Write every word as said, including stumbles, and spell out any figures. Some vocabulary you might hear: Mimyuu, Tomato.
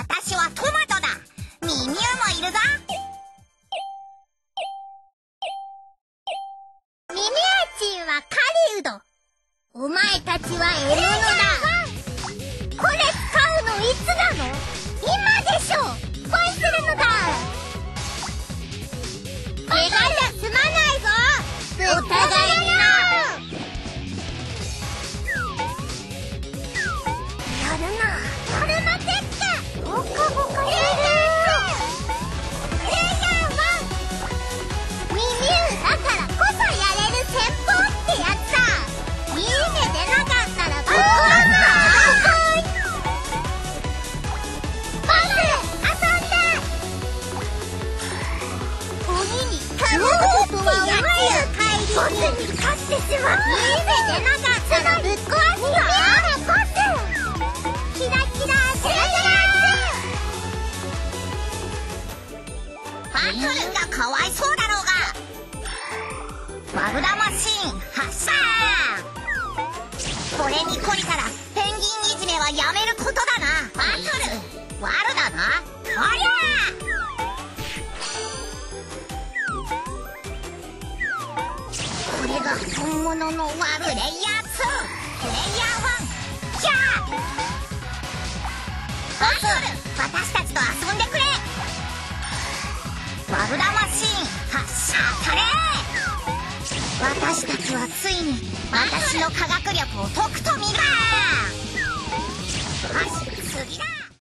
私はトマトだ。ミミウもいるぞ。ミミアちんは狩人。お前たちは獲物だ。これ使うのいつなの？今でしょ。こうするのだ。怪我じゃ済まないぞ。お互いに勝ってしまう。夢でなかったらぶっ壊すぞ。キラキラキラキラ。バトルがかわいそうだろうが、マグダマシーン発射。これに懲りたらペンギンいじめはやめることだな。バトルワルだな。おりゃ本物のワルレイヤーツー、レイヤーワン、キャー。バトル、私たちと遊んでくれ。ワルダマシーン発射され。私たちはついに私の科学力を解くと見る。